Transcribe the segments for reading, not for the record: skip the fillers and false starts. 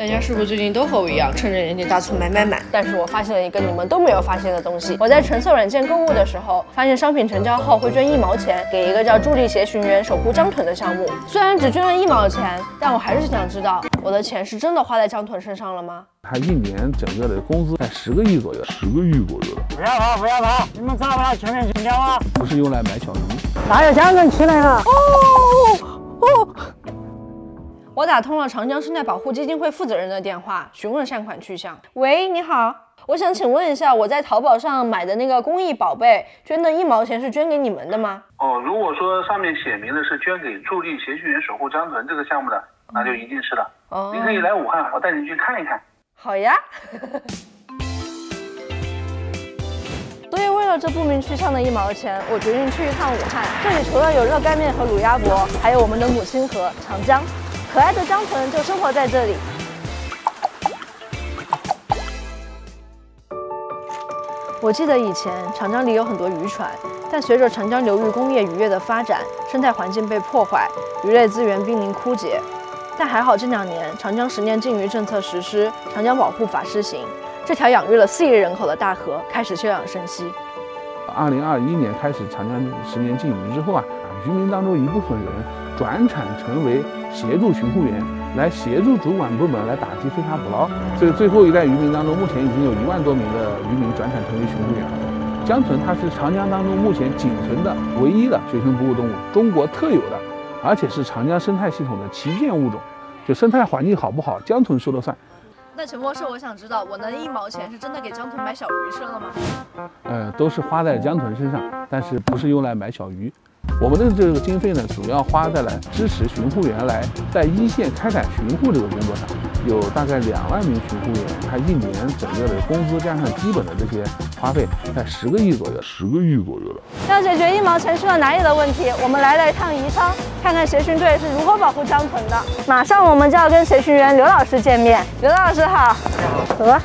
大家是不是最近都和我一样，趁着年底大促买？但是我发现了一个你们都没有发现的东西。我在橙色软件购物的时候，发现商品成交后会捐1毛钱给一个叫助力协寻员守护江豚的项目。虽然只捐了1毛钱，但我还是想知道我的钱是真的花在江豚身上了吗？他一年整个的工资在10个亿左右，10个亿左右。不要跑，不要跑！你们抓不到全面成交啊！不是用来买小鱼，哪有江豚吃的呀？哦。 我打通了长江生态保护基金会负责人的电话，询问善款去向。喂，你好，我想请问一下，我在淘宝上买的那个公益宝贝捐的1毛钱是捐给你们的吗？哦，如果说上面写明的是捐给助力协寻员守护江豚这个项目的，那就一定是的。哦，您可以来武汉，我带您去看一看。好呀。所以为了这不明去向的1毛钱，我决定去一趟武汉。这里除了有热干面和卤鸭脖，还有我们的母亲河长江。 可爱的江豚就生活在这里。我记得以前长江里有很多渔船，但随着长江流域工业渔业的发展，生态环境被破坏，鱼类资源濒临枯竭。但还好，近2年长江10年禁渔政策实施，长江保护法施行，这条养育了4亿人口的大河开始休养生息。2021年开始，长江10年禁渔之后啊，渔民当中一部分人。 转产成为协助巡护员，来协助主管部门来打击非法捕捞。这个最后一代渔民当中，目前已经有1万多名的渔民转产成为巡护员了。江豚它是长江当中目前仅存的唯一的水生哺乳动物，中国特有的，而且是长江生态系统的旗舰物种。就生态环境好不好，江豚说了算。 那陈博士，我想知道，我那1毛钱是真的给江豚买小鱼吃了吗？都是花在江豚身上，但是不是用来买小鱼。我们的这个经费呢，主要花在了支持巡护员来在一线开展巡护这个工作上，有大概2万名巡护员，他一年整个的工资加上基本的这些花费，在10个亿左右，10个亿左右了。要解决1毛钱去了哪里的问题，我们来了一趟宜昌，看看协巡队是如何保护江豚的。马上我们就要跟协巡员刘老师见面，刘老师。 好，走吧。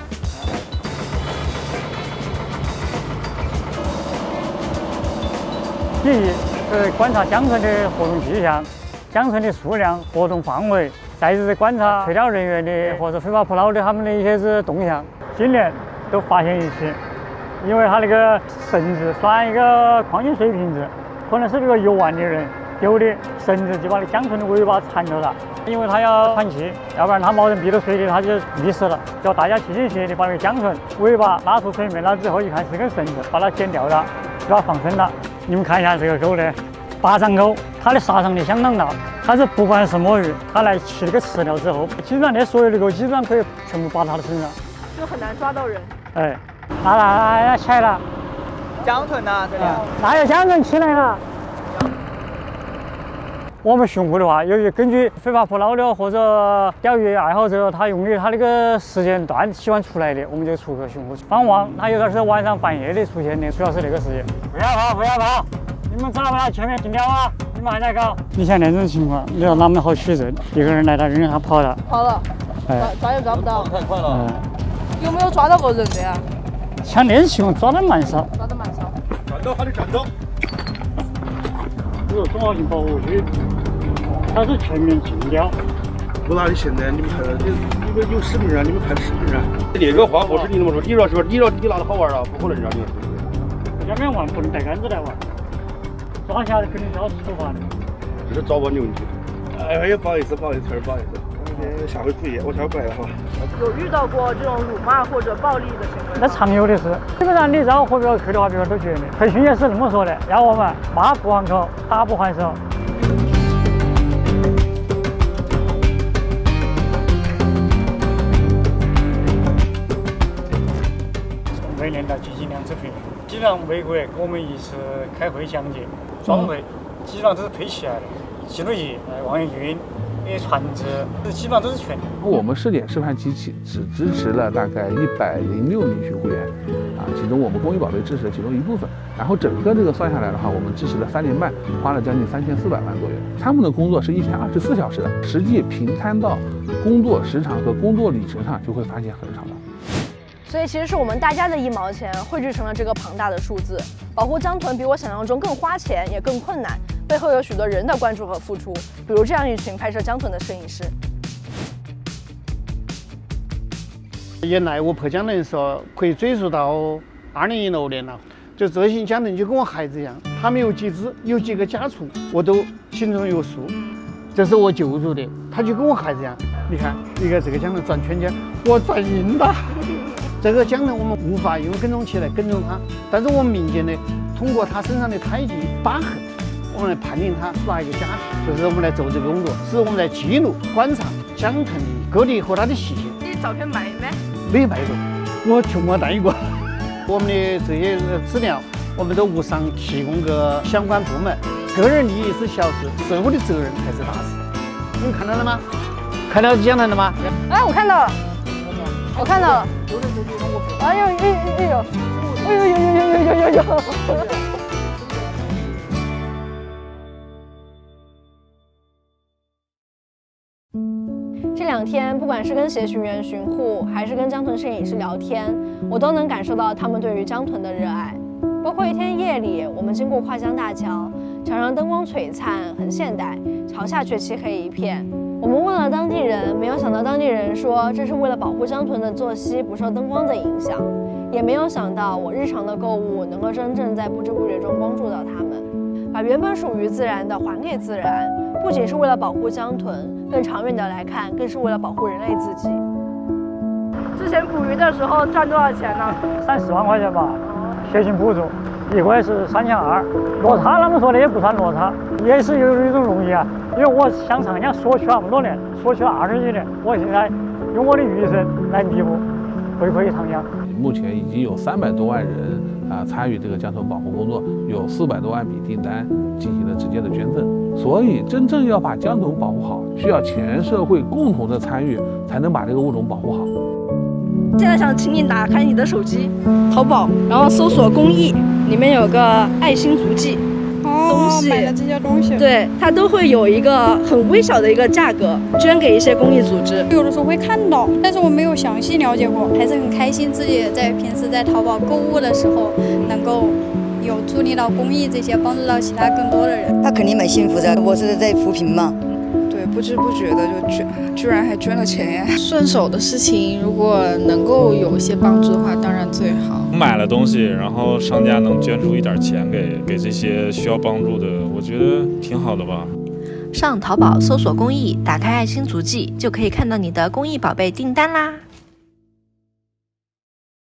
第一是观察江豚的活动迹象、江豚的数量、活动范围，再就是观察垂钓人员的或者非法捕捞的他们的一些是动向。今年都发现一起，因为他那个绳子拴一个矿泉水瓶子，可能是这个游玩的人丢的绳子就把那江豚的尾巴缠住了。 因为它要喘气，要不然它毛人憋到水里，它就溺死了。叫大家齐心协力把那个江豚尾巴拉出水面了之后，一看是根绳子，把它剪掉了，就把它放生了。你们看一下这个钩呢，8张钩，它的杀伤力相当大。它是不管什么鱼，它来吃这个饲料之后，基本上那所有的钩基本上可以全部扒它的身上，就很难抓到人。哎，来，起来了，江豚呐，这里哪有江豚起来了？ 我们巡护的话，由于根据非法捕捞的或者钓鱼爱好者，他用的他那个时间段喜欢出来的，我们就出去巡护。放望，他有的是晚上半夜的出现的，主要是那个时间。不要跑，不要跑！你们咋把前面禁掉啊？你们还在搞？你像那种情况，你要哪么好取证？一个人来了，人他跑了，哎，抓也抓不到，太快了。有没有抓到过人的呀？像那种情况抓的蛮少，站到他的站到。 中华鲟保护区，它是全面禁钓。我哪里现在你们看，你们有视频啊？你们看视频啊？那个话我是你那么说，你说是不是？你说你拿的好玩了，不可能让你说。人家玩不能带杆子来玩，抓下来肯定要处罚的。这是早晚的问题。哎呀，不好意思，不好意思，下回注意，我下回不来了哈。有遇到过这种辱骂或者暴力的行为？那常有的是，基本上你找河标去的话，别人都觉得培训也是那么说的，要我们骂不还口，打不还手。每年到基金2次培训，基本上每个月给我们1次开会讲解，装备基本上都是配齐来的，记录仪、望远镜。 船只，这基本上都是全。我们试点示范机器只支持了大概106名巡护员，啊，其中我们公益宝贝支持了其中一部分。然后整个这个算下来的话，我们支持了3年半，花了将近3400万左右。他们的工作是1天24小时的，实际平摊到工作时长和工作里程上，就会发现很少了。所以其实是我们大家的1毛钱汇聚成了这个庞大的数字。保护江豚比我想象中更花钱，也更困难。 背后有许多人的关注和付出，比如这样一群拍摄江豚的摄影师。也赖我破江南说，可以追溯到2016年了。就这些家人就跟我孩子一样，他们有几只，有几个家畜，我都心中有数。这是我救助的，他就跟我孩子一样。你看，你看这个江南转圈圈，我转赢了。这个江南我们无法用跟踪器来跟踪它，但是我们民间呢，通过它身上的胎记、疤痕，我们来判定它是哪一个家畜。就是我们来做这个工作，是我们来记录、观察江豚的个体和它的习性。你照片卖没？ 没卖过，我就没带过。我们的这些资料，我们都无偿提供给相关部门。个人利益是小事，社会的责任才是大事。你们看到了吗？看到江南了吗？哎，我看到了，我看到了。哎呦，哎呦！这两天，不管是跟协巡员巡护，还是跟江豚摄影师聊天，我都能感受到他们对于江豚的热爱。包括一天夜里，我们经过跨江大桥，桥上灯光璀璨，很现代，桥下却漆黑一片。我们问了当地人，没有想到当地人说这是为了保护江豚的作息不受灯光的影响，也没有想到我日常的购物能够真正在不知不觉中帮助到他们，把原本属于自然的还给自然。 不仅是为了保护江豚，更长远的来看，更是为了保护人类自己。之前捕鱼的时候赚多少钱呢？30万块钱吧，协巡补助，一回是3200。落差他们说的也不算落差，也是有一种容易啊。因为我想长江索取了那么多年，索取了21年，我现在用我的余生来弥补，回馈长江。目前已经有300多万人啊参与这个江豚保护工作，有400多万笔订单进行了直接的捐赠。 所以，真正要把江豚保护好，需要全社会共同的参与，才能把这个物种保护好。现在想请你打开你的手机，淘宝，然后搜索公益，里面有个爱心足迹，东西，买了这些东西，对，它都会有一个很微小的一个价格，捐给一些公益组织。有的时候会看到，但是我没有详细了解过，还是很开心自己在平时在淘宝购物的时候能够。 有助力到公益这些，帮助到其他更多的人，他肯定蛮幸福的。我是在扶贫嘛，对，不知不觉的就居然还捐了钱。顺手的事情，如果能够有一些帮助的话，当然最好。买了东西，然后商家能捐出一点钱给这些需要帮助的，我觉得挺好的吧。上淘宝搜索公益，打开爱心足迹，就可以看到你的公益宝贝订单啦。